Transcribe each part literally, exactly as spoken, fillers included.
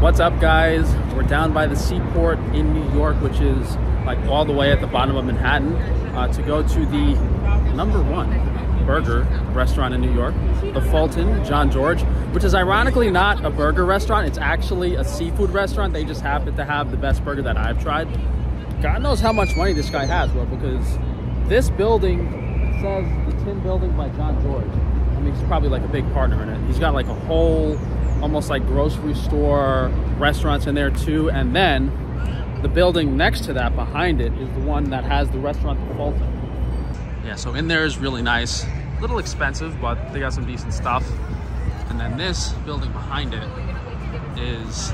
What's up, guys? We're down by the seaport in New York, which is like all the way at the bottom of Manhattan, uh, to go to the number one burger restaurant in New York, the Fulton, Jean-Georges, which is ironically not a burger restaurant. It's actually a seafood restaurant. They just happen to have the best burger that I've tried. God knows how much money this guy has, bro, because this building says the tin building by Jean-Georges. I mean, he's probably like a big partner in it. He's got like a whole, almost like grocery store, restaurants in there too. And then the building next to that, behind it, is the one that has the restaurant, the Fulton. Yeah, so in there is really nice. A little expensive, but they got some decent stuff. And then this building behind it is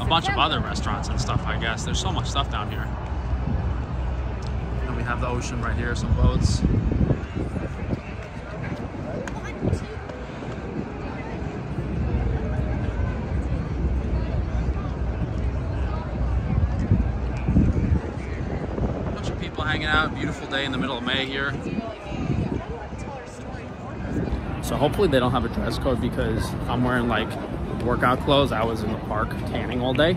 a bunch of other restaurants and stuff, I guess. There's so much stuff down here. And we have the ocean right here, some boats. Hanging out, beautiful day in the middle of May here. So hopefully they don't have a dress code, because I'm wearing like workout clothes. I was in the park tanning all day.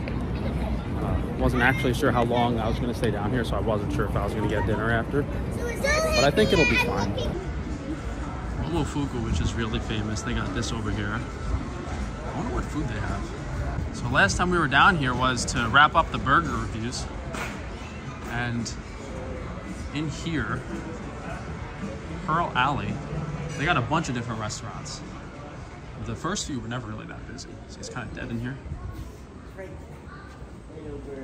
Uh, wasn't actually sure how long I was going to stay down here, so I wasn't sure if I was going to get dinner after. But I think it'll be fine. Momofuku, which is really famous, they got this over here. I wonder what food they have. So last time we were down here was to wrap up the burger reviews, and in here, Pearl Alley, they got a bunch of different restaurants. The first few were never really that busy, so it's kind of dead in here. Right, right over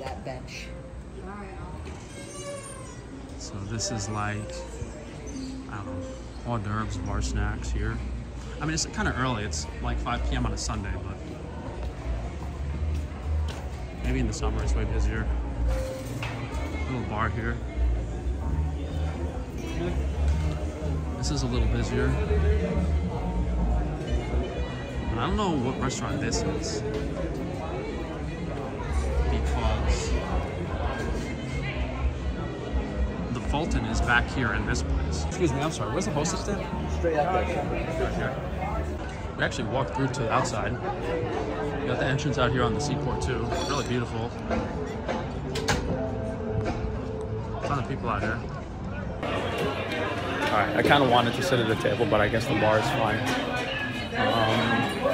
that bench. So this is like, I don't know, hors d'oeuvres, bar snacks here. I mean, it's kind of early. It's like five p m on a Sunday, but maybe in the summer it's way busier. Little bar here. This is a little busier. And I don't know what restaurant this is, because the Fulton is back here in this place. Excuse me, I'm sorry, where's the hostess stand? Straight out there. Right here. We actually walked through to the outside. We got the entrance out here on the seaport too. Really beautiful. A ton of people out here. All right, I kind of wanted to sit at a table, but I guess the bar is fine. Um,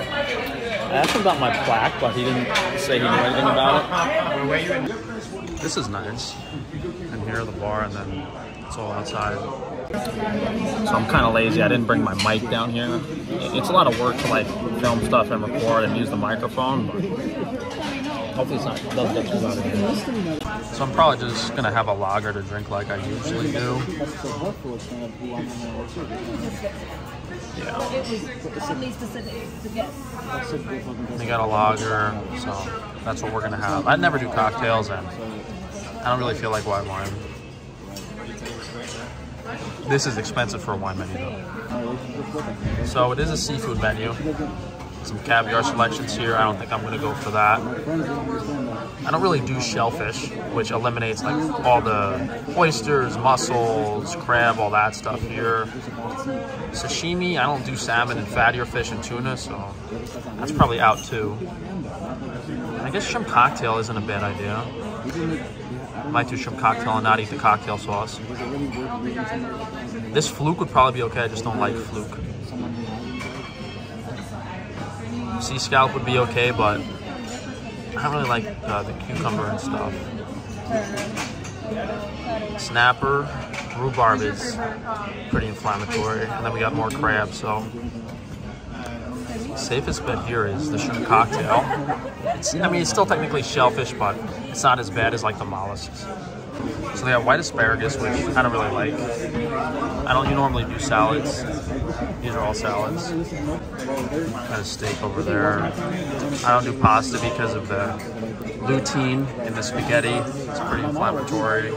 I asked him about my plaque, but he didn't say he knew anything about it. This is nice. And here are the bar, and then it's all outside. So I'm kind of lazy. I didn't bring my mic down here. It's a lot of work to like film stuff and record and use the microphone, but hopefully it's not, it doesn't get too loud again. So I'm probably just going to have a lager to drink like I usually do. Yeah. They got a lager, so that's what we're going to have. I never do cocktails, and I don't really feel like white wine. This is expensive for a wine menu, though. So it is a seafood menu. Some caviar selections here. I don't think I'm going to go for that. I don't really do shellfish, which eliminates like all the oysters, mussels, crab, all that stuff here. Sashimi, I don't do salmon and fattier fish and tuna, so that's probably out too. I guess shrimp cocktail isn't a bad idea. I might do shrimp cocktail and not eat the cocktail sauce. This fluke would probably be okay, I just don't like fluke. Sea scallop would be okay, but I don't really like uh, the cucumber and stuff. Snapper, rhubarb is pretty inflammatory, and then we got more crab, so safest bet here is the shrimp cocktail. It's, I mean, it's still technically shellfish, but it's not as bad as like the mollusks. So they got white asparagus, which I don't really like. I don't normally do salads. These are all salads. Got a steak over there. I don't do pasta because of the lutein in the spaghetti. It's pretty inflammatory.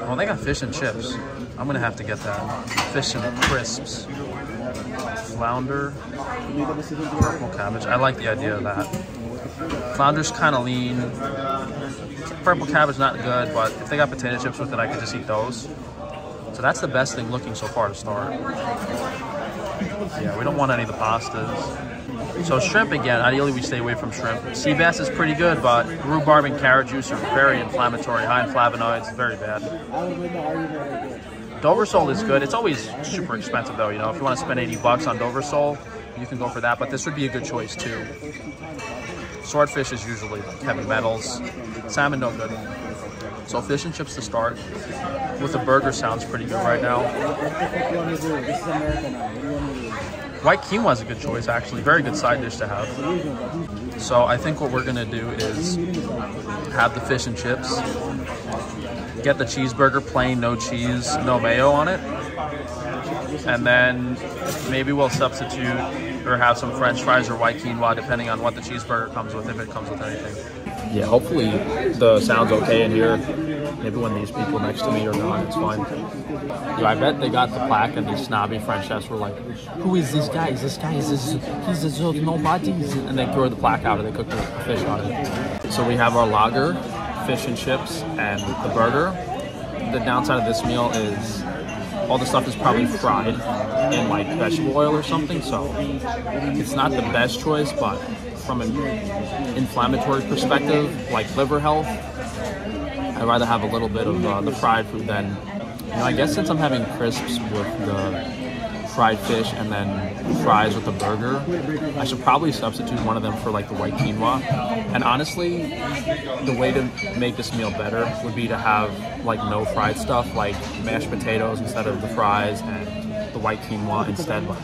Well, they got fish and chips. I'm gonna have to get that. Fish and crisps. Flounder, purple cabbage. I like the idea of that. Flounder's kind of lean. Purple cabbage, not good, but if they got potato chips with it, I could just eat those. So that's the best thing looking so far to start. yeah. We don't want any of the pastas. So shrimp, again, ideally we stay away from shrimp. Sea bass is pretty good, but rhubarb and carrot juice are very inflammatory, high in flavonoids, very bad. Dover sole is good. It's always super expensive though, you know. If you want to spend eighty bucks on Dover sole, you can go for that, but this would be a good choice too. Swordfish is usually heavy metals. Salmon, no good. So fish and chips to start. With a burger sounds pretty good right now. White quinoa is a good choice actually. Very good side dish to have. So I think what we're gonna do is have the fish and chips. Get the cheeseburger, plain, no cheese, no mayo on it. And then maybe we'll substitute or have some French fries or white quinoa, depending on what the cheeseburger comes with, if it comes with anything. Yeah, hopefully the sound's okay in here. Maybe when these people next to me are gone, it's fine. Yeah, I bet they got the plaque and these snobby French chefs were like, who is this guy? Is this guy? Is this, he's a zilch, nobody. And they threw the plaque out and they cooked the fish on it. So we have our lager, fish and chips, and the burger. The downside of this meal is all the stuff is probably fried in like vegetable oil or something, so it's not the best choice, but from an inflammatory perspective, like liver health, I'd rather have a little bit of uh, the fried food than, you know, I guess since I'm having crisps with the fried fish and then fries with the burger, I should probably substitute one of them for like the white quinoa. And honestly, the way to make this meal better would be to have like no fried stuff, like mashed potatoes instead of the fries and the white quinoa instead. But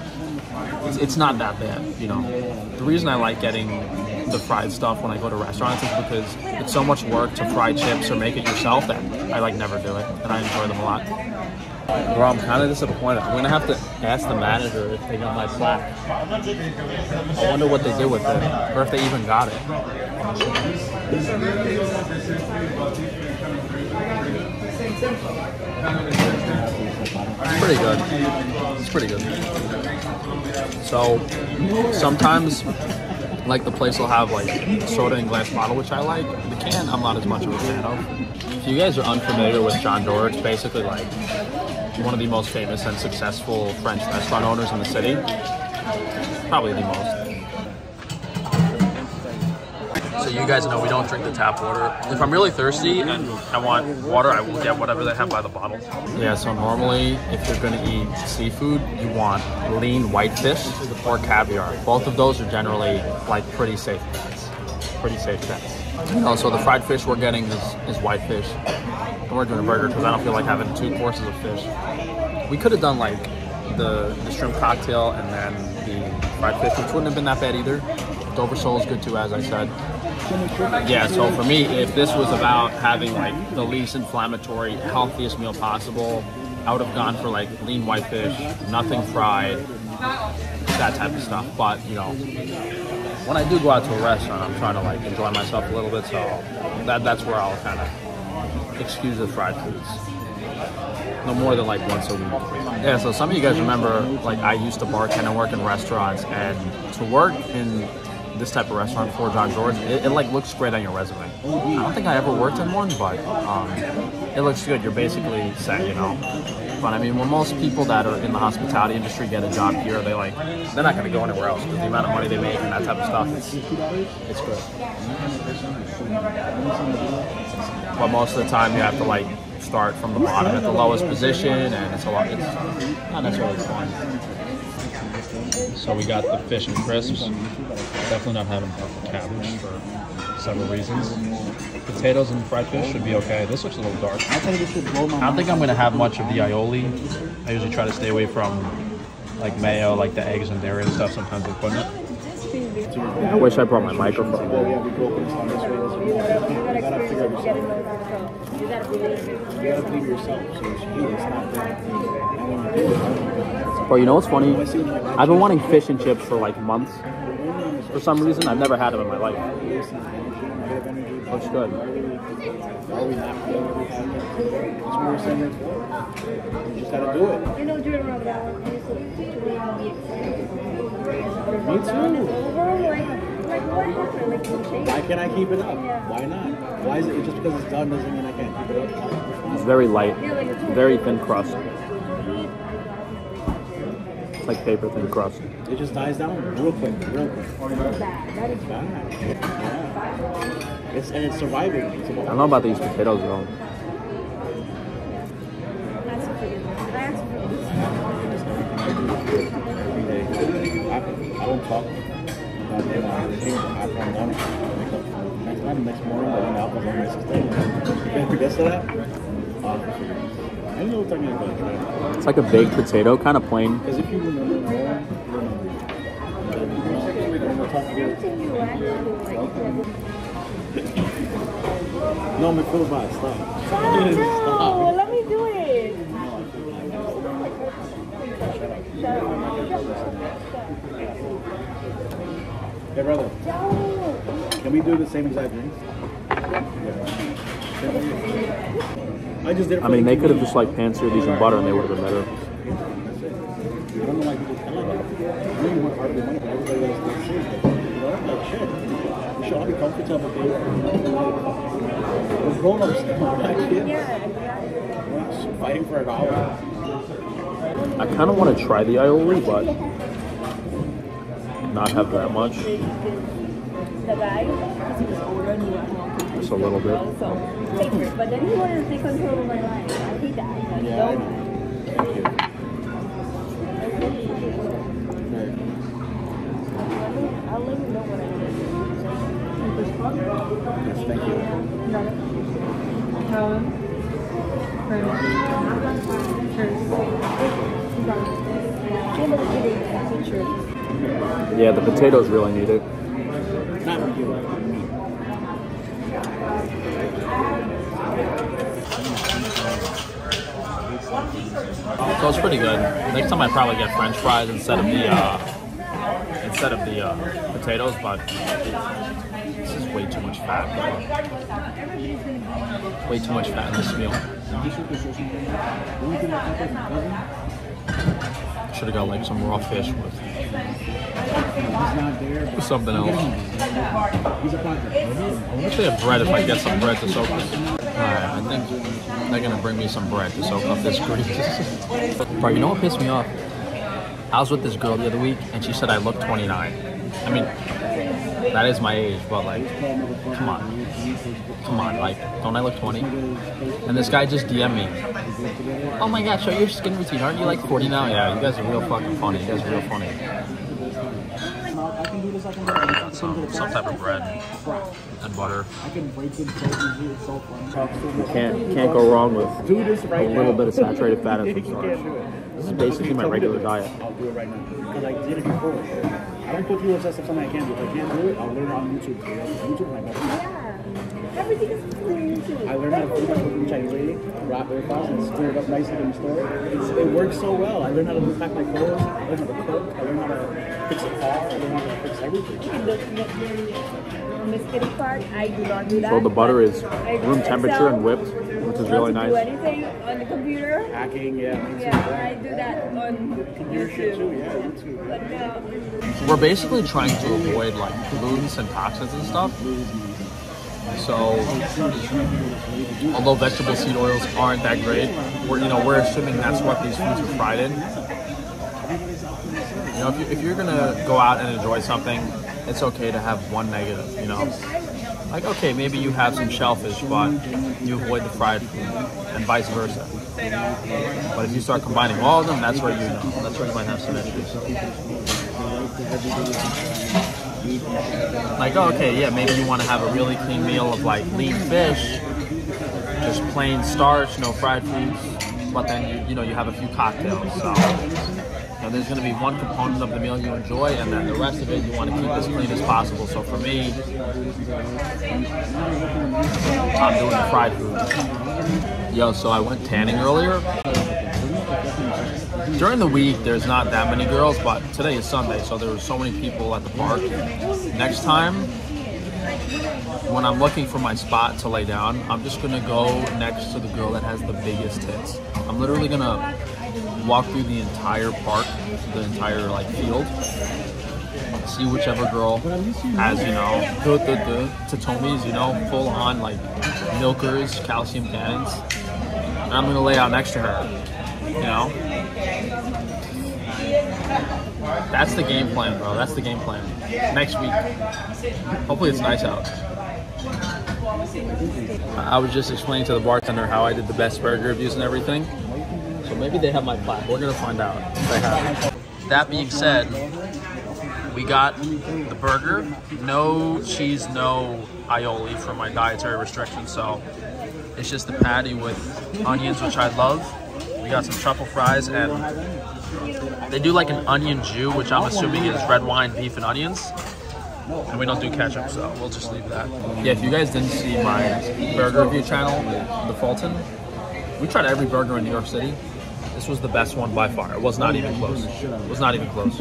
it's, it's not that bad, you know. The reason I like getting the fried stuff when I go to restaurants is because it's so much work to fry chips or make it yourself that I like never do it, and I enjoy them a lot. Bro, I'm kind of disappointed. I'm gonna have to ask the manager if they got my plaque. I wonder what they did with it, or if they even got it. Pretty good. It's pretty good. So sometimes, like, the place will have like soda in glass bottle, which I like. The can, I'm not as much of a fan of. If you guys are unfamiliar with Jean-Georges, basically like one of the most famous and successful French restaurant owners in the city, probably the most. So you guys know we don't drink the tap water. If I'm really thirsty and I want water, I will get whatever they have by the bottle. Yeah, so normally if you're gonna eat seafood, you want lean whitefish or caviar. Both of those are generally like pretty safe bets. Pretty safe bets. You know, so the fried fish we're getting is, is whitefish. And we're doing a burger because I don't feel like having two courses of fish. We could have done like the, the shrimp cocktail and then the fried fish, which wouldn't have been that bad either. Dover sole is good too, as I said. Yeah, so for me, if this was about having like the least inflammatory, healthiest meal possible, I would have gone for like lean whitefish, nothing fried, that type of stuff. But, you know, when I do go out to a restaurant, I'm trying to like enjoy myself a little bit, so that, that's where I'll kind of excuse the fried foods. No more than like once a week. Yeah, so some of you guys remember, like, I used to bartend and work in restaurants, and to work in this type of restaurant for Jean-Georges, it, it like looks great on your resume. I don't think I ever worked in one, but um, it looks good. You're basically set, you know. But I mean, when most people that are in the hospitality industry get a job here, they like they're not gonna go anywhere else because the amount of money they make and that type of stuff, it's it's good. But most of the time, you have to like start from the bottom at the lowest position, and it's a lot. It's not necessarily fun. So we got the fish and crisps. Definitely not having cabbage for several reasons. Potatoes and fried fish should be okay. This looks a little dark. I don't think I'm going to have much of the aioli. I usually try to stay away from like mayo, like the eggs and dairy and stuff. Sometimes they put in it. I wish I brought my microphone. Bro, you know what's funny? I've been wanting fish and chips for like months. For some reason, I've never had them in my life. Looks good. You just gotta do it. Me too. Why can't I keep it up? Why not? Why is it just because it's done doesn't mean I can't keep it up? It's very light, very thin crust. It's like paper thin crust. It just dies down real quick, real quick. It's bad. That is bad. Yeah. It's, and it's surviving. It's I don't know about these potatoes though. I don't talk. Next morning, I know what I'm talking about. It's like a baked potato, kind of plain. Because if you remember, no, my food box. Stop. Stop. Stop. Let me do it. Hey, brother. Can we do the same exact thing? Yeah. I just did. I mean, they could have just like pan-seared these in butter, and they would have been better. I kind of want to try the aioli, but not have that much. Just a little bit. But then he wanted to take control of my life. I hate that. I'll let you know what I do. Thank you. Thank you. Yeah, the potatoes really need it. So it's pretty good. Next time I probably get French fries instead of the uh, instead of the uh, potatoes, but this is way too much fat. Way too much fat in this meal. Should have got like some raw fish with. Something else. I wish they have bread if I get some bread to soak up. Alright, I think they're gonna bring me some bread to soak up this grease. Bro, you know what pissed me off? I was with this girl the other week and she said I look twenty-nine. I mean, that is my age, but like, come on. Come on, like, don't I look twenty? And this guy just D M'd me. Oh my gosh, show your skin routine. Aren't you like forty now? Yeah, you guys are real fucking funny. You guys are real funny. Some, some type of bread and butter. You can't, can't go wrong with do this right a little now. Bit of saturated fat and some starch. This is basically my regular diet. I'll do it right now because I did it before. I don't put you on something I can't do. If I can't do it, I'll learn on YouTube. YouTube my yeah, everything is clear YouTube. I learned how to do Chinese eating, wrap it up and stir it up nicely in the store. It's, it works so well. I learned how to pack my clothes. I learned how to cook. I learned how to fix a car. I learned how to fix everything. And the biscuit part, I do not do that. So the butter is room temperature and whipped, which is really nice. Do anything on the computer? Hacking, yeah. Yeah, I do that on computer shit too. Yeah, YouTube. But no. We're basically trying to avoid like pollutants and toxins and stuff. So, although vegetable seed oils aren't that great, we're you know we're assuming that's what these foods are fried in. You know, if, you, if you're gonna go out and enjoy something, it's okay to have one negative. You know, like okay, maybe you have some shellfish, but you avoid the fried food, and vice versa. But if you start combining all of them, that's where you know that's where you might have some issues. Like, oh, okay, yeah, maybe you want to have a really clean meal of like lean fish, just plain starch, no fried foods, but then, you, you know, you have a few cocktails. So, you know, there's going to be one component of the meal you enjoy, and then the rest of it you want to keep as clean as possible. So for me, I'm doing the fried food. Yo, so I went tanning earlier. During the week, there's not that many girls, but today is Sunday, so there were so many people at the park. Next time, when I'm looking for my spot to lay down, I'm just gonna go next to the girl that has the biggest tits. I'm literally gonna walk through the entire park, the entire like field, see whichever girl has, you know, the, the, the tatomis, you know, full on like milkers, calcium cannons, and I'm gonna lay out next to her, you know? That's the game plan, bro. That's the game plan. Next week. Hopefully it's nice out. I was just explaining to the bartender how I did the best burger reviews and everything. So maybe they have my plaque. We're going to find out if they have. That being said, we got the burger. No cheese, no aioli for my dietary restrictions. So it's just the patty with onions, which I love. We got some truffle fries, and they do like an onion jus, which I'm assuming is red wine, beef, and onions. And we don't do ketchup, so we'll just leave that. Yeah, if you guys didn't see my burger review channel, the Fulton, we tried every burger in New York City. This was the best one by far. It was not even close. It was not even close.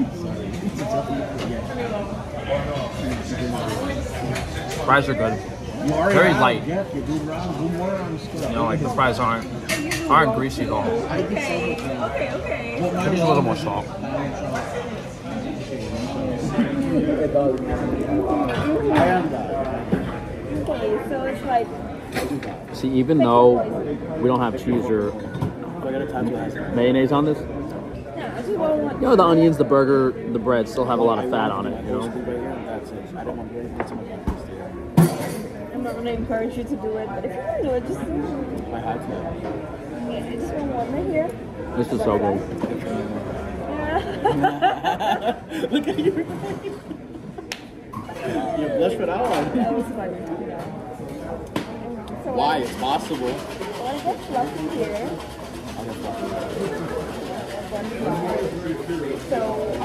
Fries are good. Very light. You know, like the fries aren't aren't greasy at all. Okay, okay, okay. Could use a little more salt. Okay, so it's like. See, even though we don't have cheese or mayonnaise on this, you know, the onions, the burger, the bread still have a lot of fat on it, you know? I'm not going to encourage you to do it, but if you want to do it, just. I just want one right here. This is so good. Look at your face. You blush for that one. That was funny. Why? It's possible. Well, I got fluffy here. So I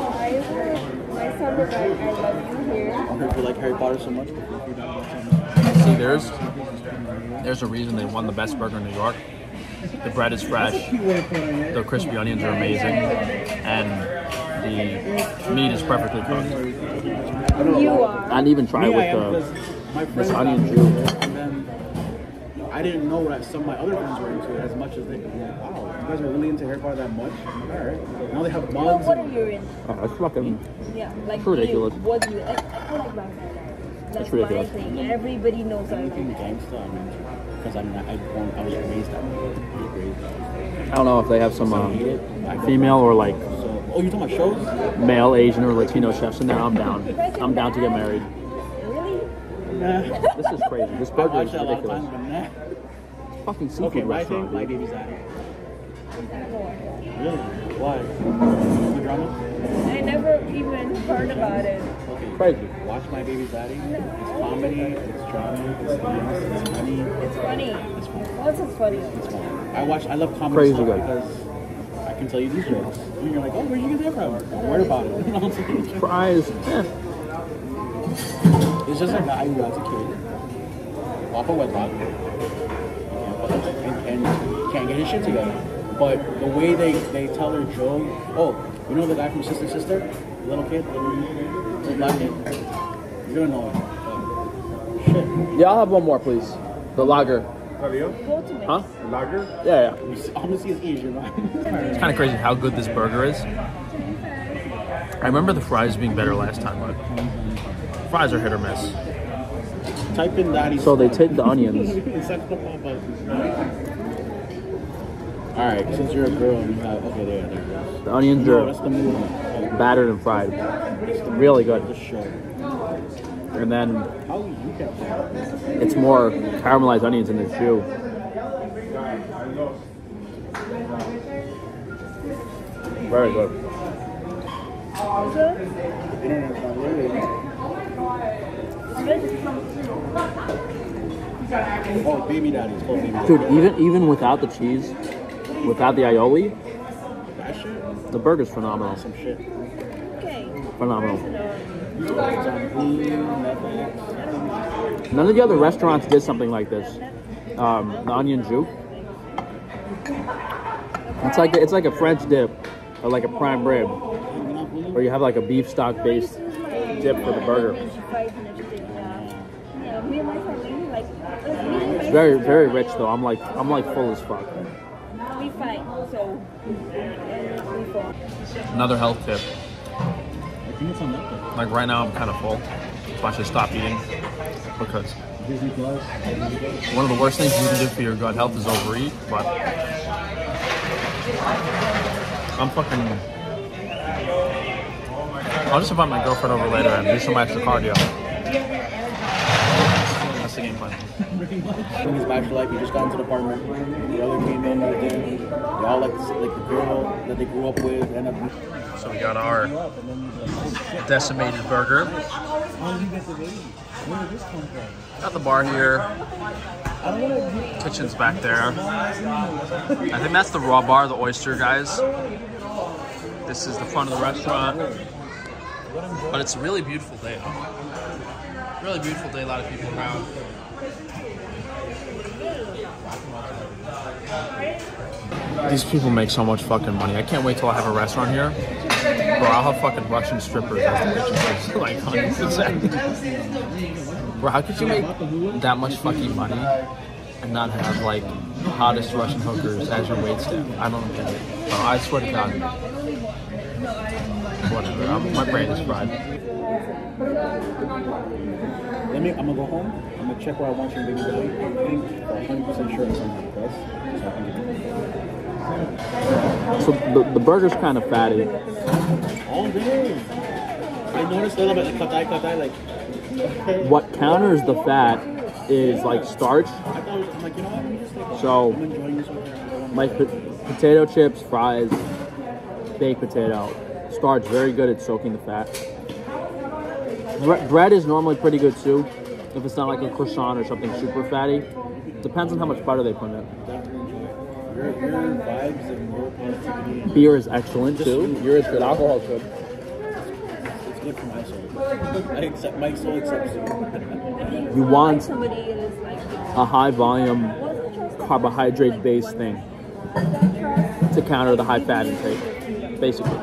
would, my son was like, I love you here. I heard you like Harry Potter so much. See, there's, there's a reason they won the best burger in New York. The bread is fresh. The crispy onions are amazing. And the meat is perfectly cooked. You are. I'd even try it with the, this onion juice. I didn't know what some of my other friends were into as much as they could. Wow, you guys are really into hair bar that much? Alright. Now they have bugs. What are you in? Oh, it's fucking. Yeah, like. It's ridiculous. What do you. I feel like that's. That's ridiculous. Everybody knows I'm gangsta. Because I mean, I, I was raised that way. I don't know if they have some uh, female or like. Oh, you're talking about shows? Male, Asian, or Latino chefs in there. I'm down. I'm down to get married. Really? Nah. This is crazy. This burger is ridiculous. Fucking seafood okay, restaurant. My baby's out here. Really? Why? The drama? I never even heard about it. Okay. Crazy. Watch My Baby's Daddy. It's comedy. It's drama. It's funny. It's funny. It's funny. It's funny. What's it's funny? It's funny. I watch. I love comedy. Crazy good. Because I can tell you these jokes. And you're like, oh, where'd you get that from? Don't worry about it. Fries. It's just like that. I grew out to kid. Papa wedlock. And, and can't get his shit together. But the way they, they tell their joke. Oh, you know the guy from Sister Sister? The little kid? The little black kid? You're annoying. Oh, shit. Yeah, I'll have one more, please. The lager. Huh? Lager? Yeah, yeah. Honestly, it's easier. It's kind of crazy how good this burger is. I remember the fries being better last time, but fries are hit or miss. Type in daddy. So they take the onions. All right, since you're a girl, you have okay there. There it is. The onions are oh, battered and fried. Really good. And then it's more caramelized onions in the shoe. Very good. Oh, baby daddy. Oh, baby daddy. Dude, even even without the cheese, without the aioli, the burger's phenomenal. Phenomenal. None of the other restaurants did something like this. Um, the onion jus. It's like it's like a French dip, or like a prime rib, or you have like a beef stock based dip for the burger. It's very very rich though. I'm like I'm like full as fuck. We fight also. Another health tip. Like right now, I'm kind of full, so I should stop eating because one of the worst things you can do for your gut health is overeat. But I'm fucking I'll just invite my girlfriend over later and do some extra cardio. That's the game plan. His bachelor life, he just got into the apartment. The other came in right there. They all like, like the girl that they grew up with. And up. So we got our decimated burger. Got the bar here. Kitchen's back there. I think that's the raw bar, the oyster guys. This is the front of the restaurant. But it's a really beautiful day. Really beautiful day, a lot of people around. These people make so much fucking money. I can't wait till I have a restaurant here. Bro, I'll have fucking Russian strippers as the like one hundred percent. Bro, how could you make that much fucking money and not have like the hottest Russian hookers as your waitstaff? I don't get it. Bro, I swear to God. Whatever, I'm, my brain is fried. Let me, I'm gonna go home. I'm gonna check where I want you to be. I think I'm one hundred percent sure it's something like this. So I can get it. So the, the burger's kind of fatty. Oh, really? I noticed a little bit like katai katai like. What counters the fat is like starch. I thought I'm like, you know what? I'm just like, so I'm enjoying this one. Like po potato chips, fries, baked potato, starch. Very good at soaking the fat. Bre bread is normally pretty good too, if it's not like a croissant or something super fatty. Depends on how much butter they put in it. Your, your vibes and your positivity. Beer is excellent just, too. Beer is good. Alcohol is good. It's, it's good for my soul. I accept my soul accepts it. You want a high volume carbohydrate based thing to counter the high fat intake. Basically.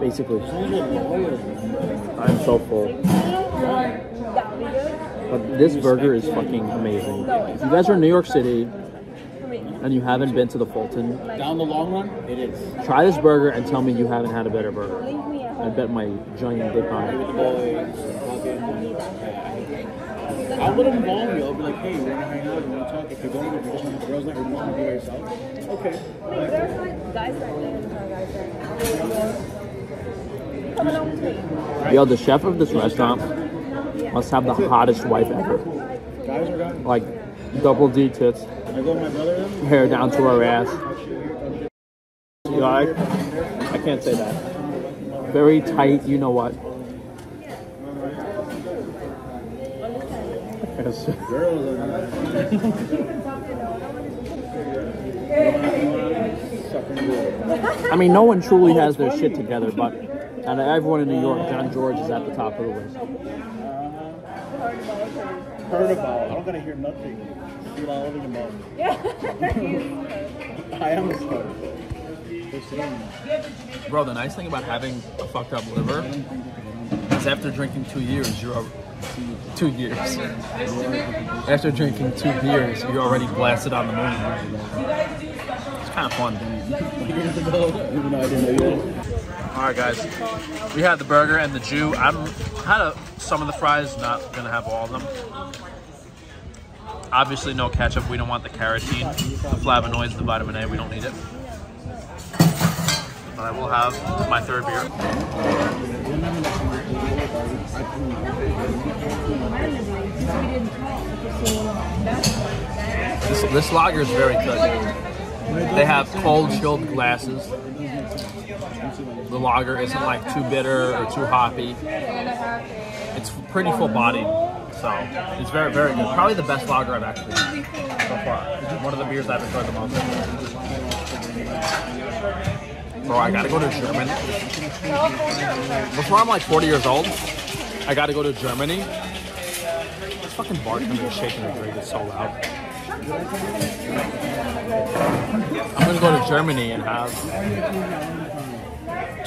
Basically. I'm so full. But this burger is fucking amazing. If you guys are in New York City and you haven't been to the Fulton, down the long run, it is. Try this burger and tell me you haven't had a better burger. I bet my giant dick on it. I would involve you. I'll be like, hey, you want to hang out? You want to talk? If you're going to just want to girls, like, you want to be by yourself. Okay. Guys, yo, the chef of this restaurant must have the hottest wife ever. Guys are guys. Like double D tits. Hair down to our ass. You know, I, I can't say that. Very tight, you know what? Yes. I mean, no one truly has their shit together, but out of everyone in New York, Jean-Georges is at the top of the list. Heard about it. I don't gotta hear nothing. All over your mom. Yeah. I am a star. Bro, the nice thing about having a fucked up liver is after drinking two years, you're a, two years. After drinking two beers, you're already blasted on the moon. It's kind of fun. All right, guys, we had the burger and the Jew. I'm had a, some of the fries. Not gonna have all of them. Obviously no ketchup, we don't want the carotene, the flavonoids, the vitamin A, we don't need it. But I will have my third beer. This, this lager is very good. They have cold chilled glasses. The lager isn't like too bitter or too hoppy. It's pretty full bodied. So it's very, very good. Probably the best lager I've actually had so far. One of the beers I've enjoyed the most. Bro, I gotta go to Germany. Before I'm like forty years old, I gotta go to Germany. This fucking bartender is shaking her drink. It's so loud. I'm gonna go to Germany and have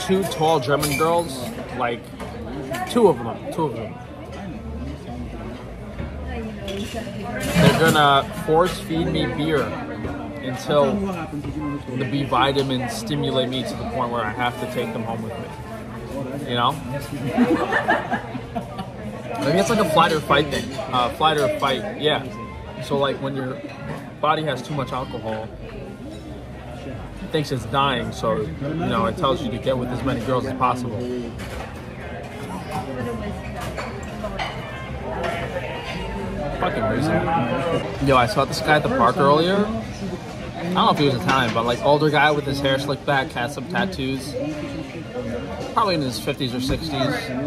two tall German girls, like two of them, two of them. They're gonna force feed me beer until the B vitamins stimulate me to the point where I have to take them home with me. You know? Maybe it's like a flight or fight thing. Uh, flight or fight, yeah. So like when your body has too much alcohol, thinks it's dying, so you know it tells you to get with as many girls as possible. Fucking crazy. Yo, I saw this guy at the park earlier. I don't know if he was Italian, but like older guy with his hair slicked back, had some tattoos. Probably in his fifties or sixties,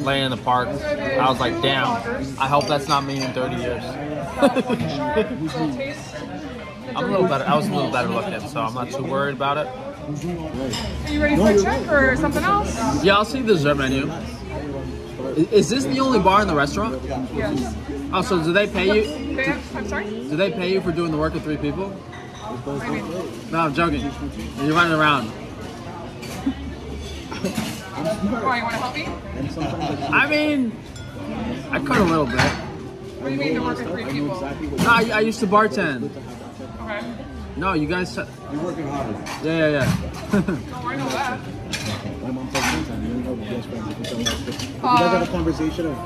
laying in the park. I was like, damn, I hope that's not me in thirty years. I'm a little better. I was a little better looking, so I'm not too worried about it. Are you ready for a trip or something else? Yeah, I'll see the dessert menu. Is this the only bar in the restaurant? Yes. Oh, so do they pay you? They have, I'm sorry? Do they pay you for doing the work of three people? Maybe. No, I'm joking. You're running around. Oh, you want to help me? I mean, I cut a little bit. What do you mean to work with three people? No, I, I used to bartend. Okay. No, you guys... You're working hard. Yeah, yeah, yeah. Oh, I know that. Uh,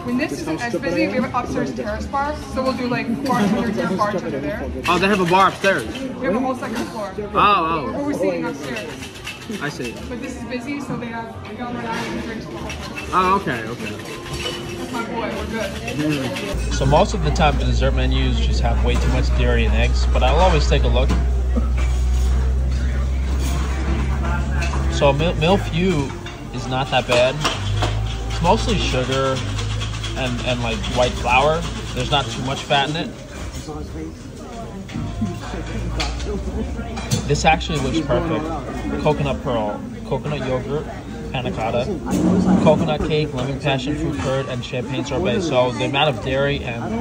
when this isn't as busy, we have an upstairs terrace bar, so we'll do like bartender here, bartender there. Oh, they have a bar upstairs? We have a whole second floor. Oh, oh. What we're seeing upstairs. I see. But this is busy, so they have gone right out and drinks. Oh, okay, okay. That's my boy, we're good. Mm. So most of the time the dessert menus just have way too much dairy and eggs, but I'll always take a look. So mil milfew is not that bad. It's mostly sugar and, and like white flour. There's not too much fat in it. This actually looks perfect. Coconut pearl, coconut yogurt, panna cotta, coconut cake, lemon passion fruit curd, and champagne sorbet. So the amount of dairy and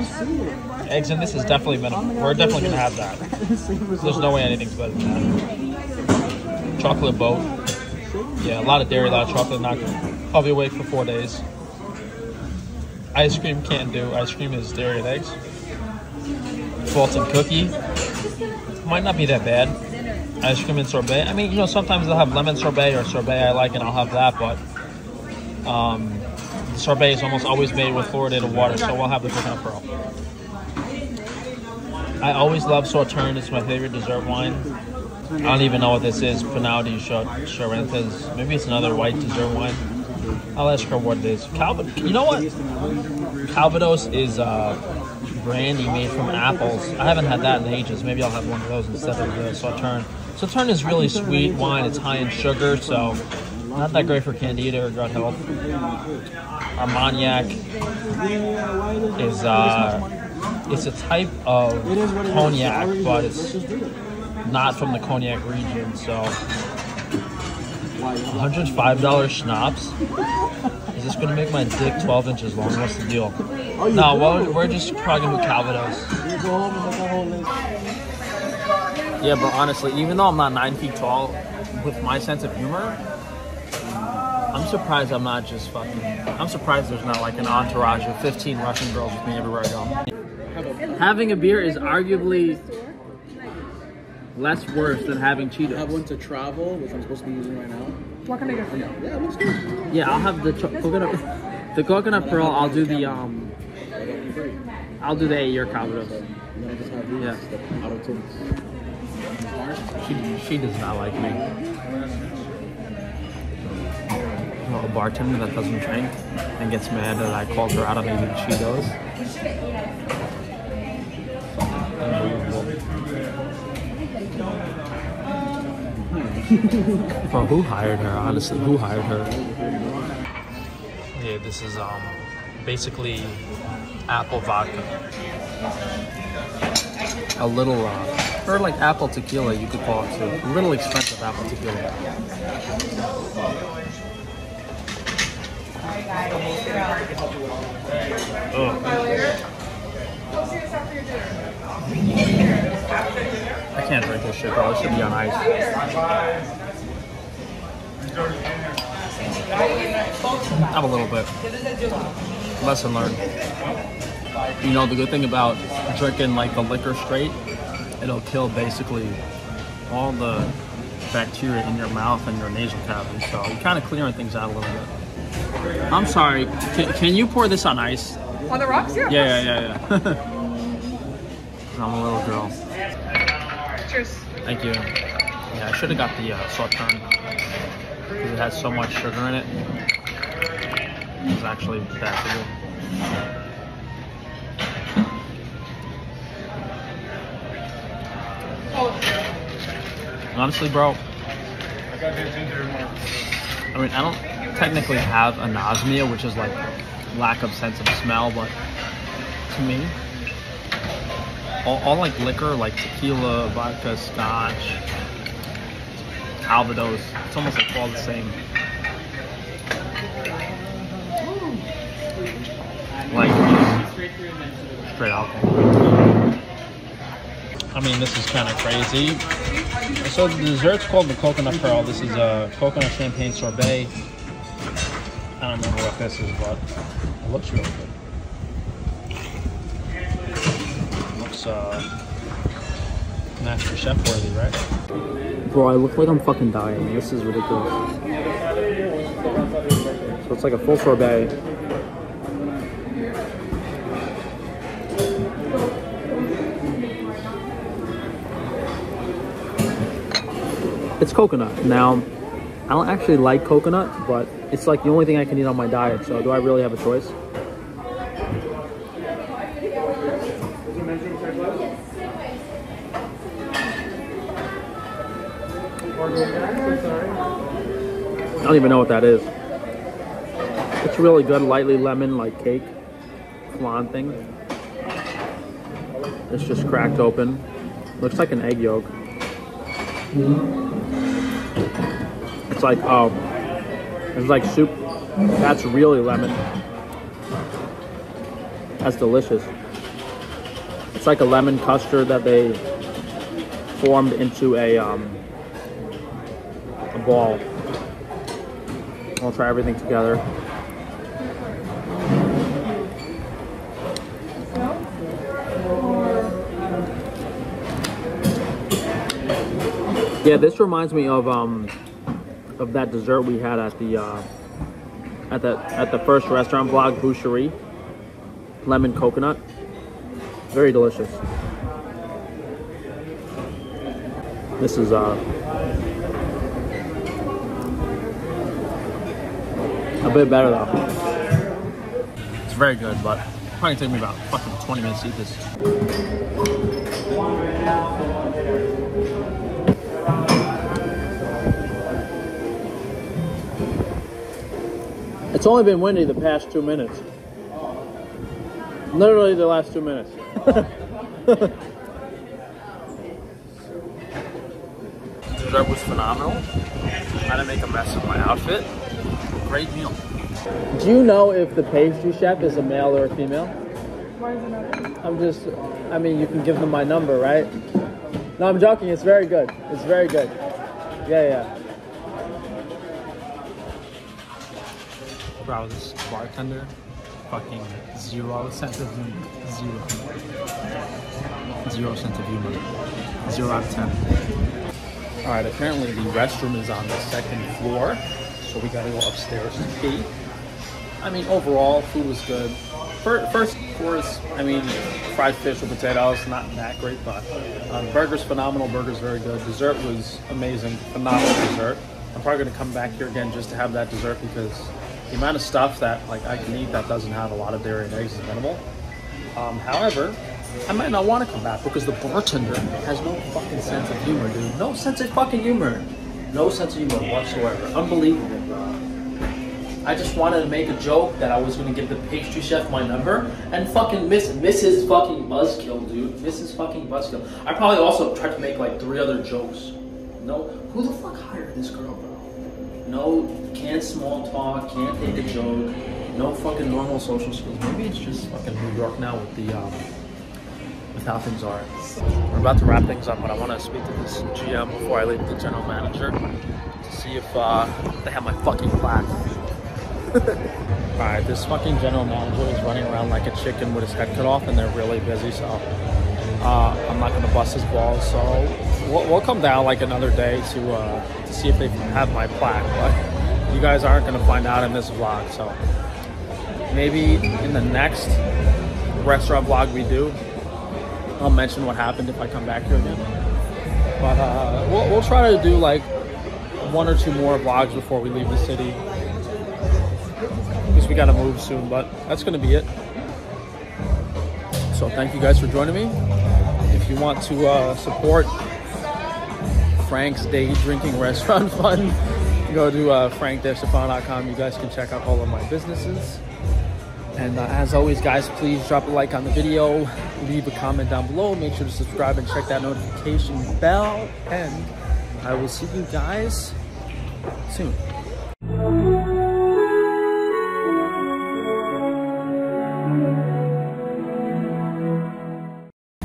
eggs in this is definitely minimal. We're definitely gonna have that. There's no way anything's better than that. Chocolate boat. Yeah, a lot of dairy, a lot of chocolate. Not good. I'll be awake for four days. Ice cream can't do. Ice cream is dairy and eggs. Fulton cookie. Might not be that bad. Ice cream and sorbet. I mean, you know, sometimes they'll have lemon sorbet or sorbet I like, and I'll have that, but um, the sorbet is almost always made with fluoridated water, so we'll have the coconut pearl. I always love Sauternes. It's my favorite dessert wine. I don't even know what this is. Penalty Charentes. Maybe it's another white dessert wine. I'll ask her what it is. Calvados. You know what? Calvados is uh, brandy made from apples. I haven't had that in ages. Maybe I'll have one of those instead of the Sauternes. Sauternes is really sweet wine. It's high in sugar, so not that great for candida or gut health. Armagnac is uh, it's a type of cognac, but it's not from the cognac region, so... one hundred five dollar schnapps? Is this gonna make my dick twelve inches long? What's the deal? No, well, we're just probably gonna do Calvados. Yeah, but honestly, even though I'm not nine feet tall, with my sense of humor, I'm surprised I'm not just fucking... I'm surprised there's not like an entourage of fifteen Russian girls with me everywhere I go. Having a beer is arguably... less worse than having Cheetos. I have one to travel, which I'm supposed to be using right now. What can I get for you? Yeah, it looks good. Yeah, I'll have the coconut, the coconut pearl. I'll do the um, I'll do the eight-year Calvados. Yeah. She she does not like me. Well, a bartender that doesn't drink and gets mad that I called her out on eating Cheetos. Bro, who hired her? Honestly, who hired her? Yeah, this is um basically apple vodka. A little, uh, or like apple tequila, you could call it too. A little expensive apple tequila. Ugh. I can't drink this shit, bro. It should be on ice. Have a little bit. Lesson learned. You know, the good thing about drinking like the liquor straight, it'll kill basically all the bacteria in your mouth and your nasal cavity. So you're kind of clearing things out a little bit. I'm sorry. Can, can you pour this on ice? On the rocks? Yeah. Yeah, yeah, yeah, yeah. I'm a little girl. Cheers. Thank you. Yeah, I should have got the uh, Sauternes because it has so much sugar in it. It's actually that good. Honestly, bro, I mean, I don't technically have anosmia, which is like lack of sense of smell, but to me, all, all like liquor, like tequila, vodka, scotch, Calvados, it's almost like all the same. Like straight alcohol. I mean, this is kind of crazy. So the dessert's called the Coconut Pearl. This is a coconut champagne sorbet. I don't remember what this is, but it looks really good. It looks uh, master chef worthy, right? Bro, I look like I'm fucking dying. This is ridiculous. So it's like a full sorbet. It's coconut. Now, I don't actually like coconut, but it's like the only thing I can eat on my diet, so do I really have a choice? I don't even know what that is. It's really good, lightly lemon, like cake, flan thing. It's just cracked open. Looks like an egg yolk. Mm-hmm. It's like, oh, it's like soup. That's really lemon. That's delicious. It's like a lemon custard that they formed into a, um, a ball. I'll try everything together. Yeah, this reminds me of um of that dessert we had at the uh, at the at the first restaurant vlog, Boucherie, lemon coconut, very delicious. This is uh, a bit better though. It's very good, but it'll probably take me about fucking twenty minutes to eat this. It's only been windy the past two minutes. Literally the last two minutes. The dessert was phenomenal. I didn't make a mess of my outfit. Great meal. Do you know if the pastry chef is a male or a female? Why is it not? I'm just, I mean, you can give them my number, right? No, I'm joking. It's very good. It's very good. Yeah, yeah. Bro, this bartender, fucking zero sense of humor. Zero. Zero sense of humor. Zero out of ten. Alright, apparently the restroom is on the second floor, so we gotta go upstairs to pee. I mean, overall, food was good. First course, I mean, fried fish with potatoes, not that great, but um, burger's phenomenal. Burger's very good. Dessert was amazing. Phenomenal dessert. I'm probably gonna come back here again just to have that dessert because the amount of stuff that like I can eat that doesn't have a lot of dairy and eggs is minimal. Um, however, I might not want to come back because the bartender has no fucking sense of humor, dude. No sense of fucking humor. No sense of humor whatsoever. Unbelievable, bro. I just wanted to make a joke that I was going to give the pastry chef my number and fucking miss Missus fucking Buzzkill, dude. Missus fucking Buzzkill. I probably also tried to make like three other jokes. No, who the fuck hired this girl, bro? No, can't small talk, can't take a joke, no fucking normal social skills. Maybe it's just fucking New York now with the, um, with how things are. We're about to wrap things up, but I want to speak to this G M before I leave the general manager to see if, uh, they have my fucking plaque. Alright, this fucking general manager is running around like a chicken with his head cut off and they're really busy, so, uh, I'm not going to bust his balls, so... We'll, we'll come down like another day to, uh, to see if they have my plaque, but you guys aren't going to find out in this vlog, so maybe in the next restaurant vlog we do, I'll mention what happened if I come back here again. But uh, we'll, we'll try to do like one or two more vlogs before we leave the city. Because we got to move soon, but that's going to be it. So thank you guys for joining me. If you want to uh, support Frank's Day Drinking Restaurant Fund, go to uh, frank dash tufano dot com. You guys can check out all of my businesses. And uh, as always, guys, please drop a like on the video. Leave a comment down below. Make sure to subscribe and check that notification bell. And I will see you guys soon.